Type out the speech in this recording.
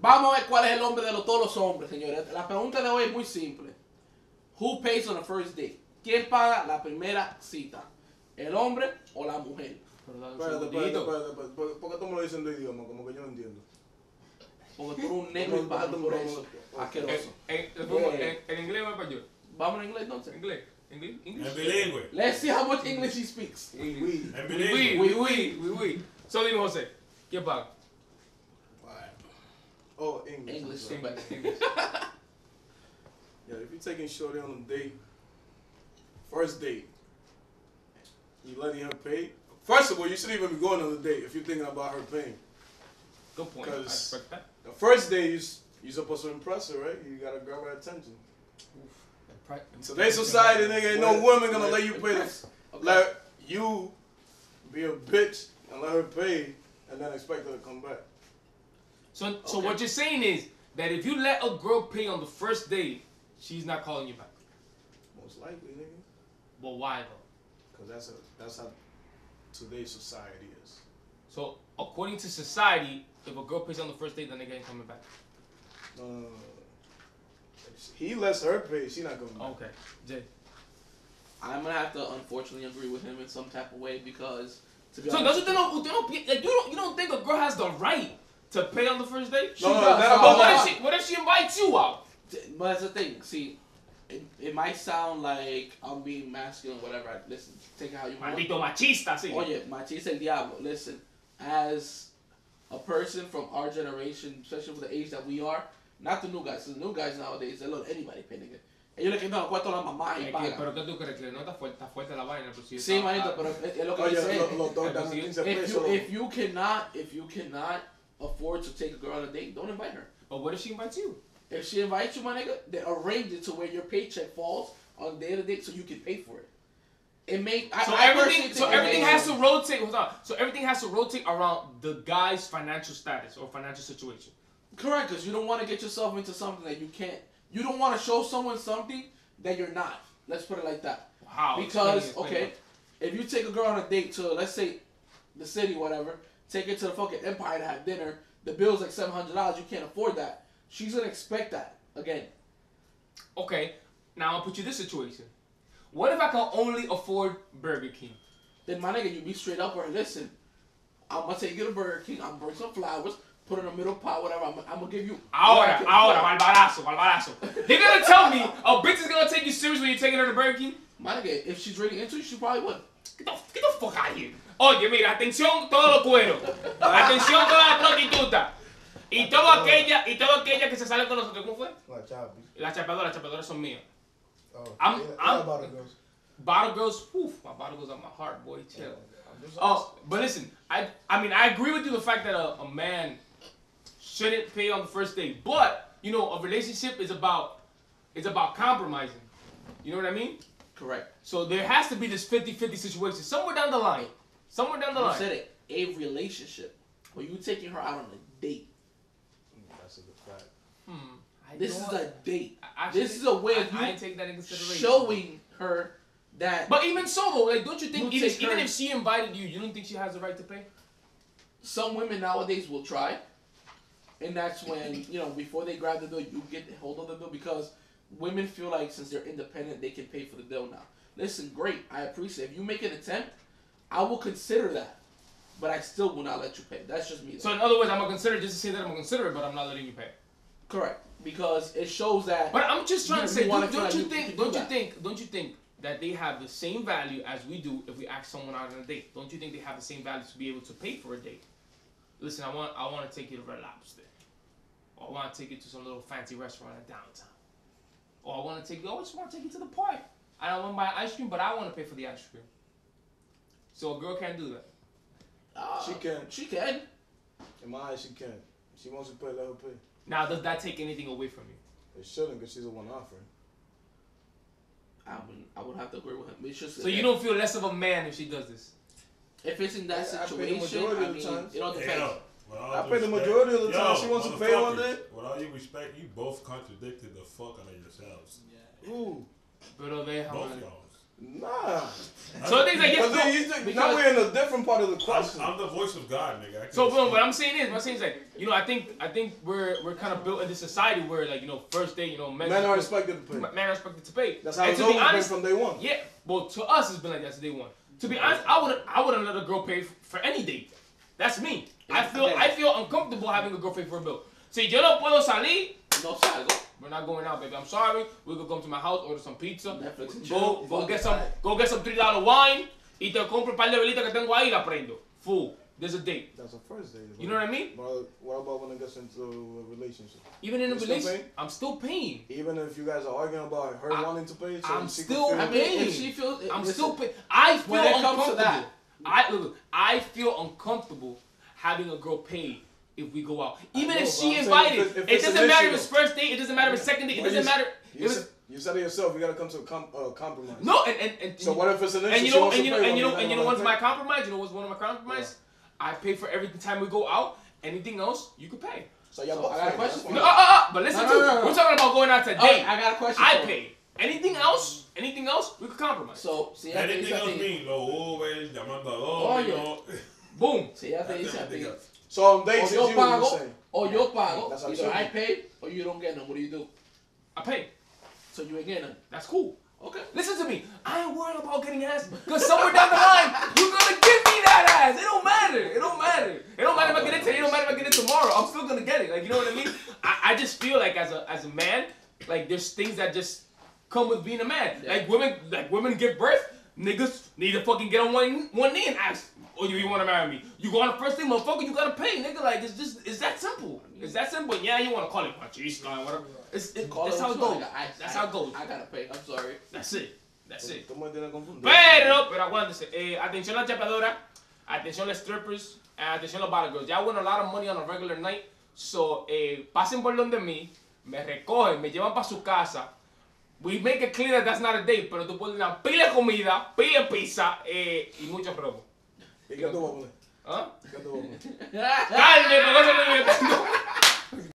Vamos a ver cuál es el hombre de todos los hombres, señores. La pregunta de hoy es muy simple. Who pays on the first date? ¿Quién paga la primera cita? ¿El hombre o la mujer? Espérate, ¿por qué tú me lo dices en tu idioma? Como que yo no entiendo. Porque tú eres un negro hispano, por eso. Asqueroso. ¿En inglés o en español? Vamos en inglés, entonces. ¿Inglés? En bilingüe. Let's see how much English he speaks. En bilingüe. Oui. So dime, José, ¿quién paga? Oh, English. Yeah, if you're taking shorty on a date, first date, you letting her pay? First of all, you shouldn't even be going on a date if you're thinking about her paying. Good point. I expect that. The first day, you're supposed to impress her, right? You got to grab her attention. In today's society, nigga, ain't no woman going to let you pay this. Okay. Let you be a bitch and let her pay and then expect her to come back. So what you're saying is that if you let a girl pay on the first date, she's not calling you back. Most likely, nigga. But why though? Because that's how today's society is. So according to society, if a girl pays on the first date, the nigga ain't coming back. He lets her pay. She's not coming back. Okay, Jay. I'm gonna have to unfortunately agree with him in some type of way because to be honest, you don't think a girl has the right to pay on the first date? What if she invites you out? But that's the thing. See, it might sound like I'm being masculine, whatever. Listen, take it how you want. Maldito machista, sí. Oye, machista el diablo. Listen, as a person from our generation, especially with the age that we are, not the new guys. The new guys nowadays, they let anybody pay, nigga. Ellos le quitan el cuarto a la mamá y pagan. Pero ¿qué tú crees? Que no está fuerte la vaina. Sí, manito, pero es lo que dice. If you cannot afford to take a girl on a date, don't invite her. But what if she invites you? If she invites you, my nigga, they arrange it to where your paycheck falls on the day of the date so you can pay for it. So everything has to rotate around the guy's financial status or financial situation. Correct, because you don't want to get yourself into something that you can't. You don't want to show someone something that you're not. Let's put it like that. Wow. Because okay, if you take a girl on a date to, let's say, the city, whatever. Take it to the fucking Empire to have dinner. The bill's like $700. You can't afford that. She's gonna expect that again. Okay, now I'll put you in this situation. What if I can only afford Burger King? Then my nigga, you be straight up or listen. I'm gonna take you to Burger King. I'm gonna bring some flowers. Put it in the middle pot, whatever. I'm gonna give you. Ahora, malbarazo. You're gonna tell me a bitch is gonna take you serious when you're taking her to Burger King? My nigga, if she's really into you, she probably would. Get the fuck out of here. Oye, mira, atención todos los cueros. Atención todas las prostitutas. Y todo aquella que se sale con nosotros, ¿cómo fue? Las chapeadoras son mías. Oh, I'm bottle girls. Bottle girls, oof, my bottle girls on my heart, boy, chill. Yeah, oh, but listen, I mean, I agree with you the fact that a man shouldn't pay on the first date, but you know, a relationship is about compromising. You know what I mean? Correct. So there has to be this 50-50 situation somewhere down the line. You said it. A relationship, where you taking her out on a date. That's a good fact. This is a date. This is a way of you showing her that. But even so, though, like, don't you think even if she invited you, you don't think she has the right to pay? Some women nowadays will try, and that's when you know before they grab the bill, you get hold of the bill because women feel like since they're independent, they can pay for the bill now. Listen, great, I appreciate it. If you make an attempt, I will consider that, but I still will not let you pay. That's just me. So in other words, I'm gonna consider just to say that I'm gonna consider it, but I'm not letting you pay. Correct, because it shows that. But I'm just trying to say, don't you think that they have the same value as we do if we ask someone out on a date? Don't you think they have the same value to be able to pay for a date? Listen, I want to take you to Red Lobster, or I want to take you to some little fancy restaurant in downtown, or I just want to take you to the park. I don't want to buy ice cream, but I want to pay for the ice cream. So a girl can't do that. She can. In my eyes, she can. She wants to pay, let her pay. Now, does that take anything away from you? It shouldn't, because she's the one offering. I would have to agree with him. It's just so you don't feel less of a man if she does this? If it's in that situation, I mean, it all depends. I pay the majority of the time. She wants to pay one day. With all due respect, you both contradicted the fuck out of yourselves. Yeah. Ooh. But are they how? Nah. So things like yes, Now we're in a different part of the question. I'm the voice of God, nigga. So what I'm saying is, like, you know, I think we're kind of built in this society where, like, you know, first day, you know, men are expected to pay. Men are expected to pay. That's how it's always been from day one. Yeah, well, to us it's been like that since day one. To be honest, I wouldn't let a girl pay for any date. That's me. I feel uncomfortable having a girl pay for a bill. Si yo no puedo salir, no salgo. We're not going out, baby. I'm sorry. We're gonna come to my house, order some pizza, go get some $3 wine. Y te compro un par de velitas que tengo ahí, la prendo. Fool. There's a date. That's a first date. You know what I mean? But what about when it gets into a relationship? Even in a relationship, I'm still paying. Even if you guys are arguing about her wanting to pay, so I'm still paying. If she feels, I'm still paying. I feel uncomfortable. I feel uncomfortable having a girl pay. If we go out, even if she invited, it doesn't matter if it's first date, it doesn't matter if it's second date, it doesn't matter. You said it yourself, you gotta come to a compromise. No, and so what if it's an issue? And you know what's my compromise? You know what's one of my compromises? I pay for every time we go out. Anything else, you could pay. So y'all both. I got a question. But listen, we're talking about going out to date. I got a question. I pay. Anything else? Anything else? We could compromise. So see, anything else means lo always, llamando, boom. See, I think it's. So on dates, you say. Or yo pago. That's either I pay or you don't get none. What do you do? I pay. So you ain't getting none. That's cool. Okay. Listen to me. I ain't worried about getting ass because somewhere down the line you're gonna give me that ass. It don't matter. It don't matter. It don't matter if I get it today. It don't matter if I get it tomorrow. I'm still gonna get it. Like, you know what I mean? I just feel like as a man, like there's things that just come with being a man. Yeah. Like women give birth. Niggas need to fucking get on one knee and ask, oh, you want to marry me? You go on the first thing, motherfucker, you gotta pay, nigga. Like, it's just, it's that simple. It's that simple. Yeah, you want to call it machismo, whatever. That's how it goes. That's how it goes. I gotta pay. I'm sorry. That's it. That's it. Pero aguántense. Atención a la chapadora, atención a las strippers, and atención a los bottle girls. Y'all win a lot of money on a regular night, so pasen por donde mí, me recogen, me llevan para su casa. We make it clear that that's not a date, pero tú pones una pila de comida, pila de pizza, y muchos robos. ¿Y qué tú vas a poner? ¿Ah? ¿Qué tú vas a poner? ¡Dale!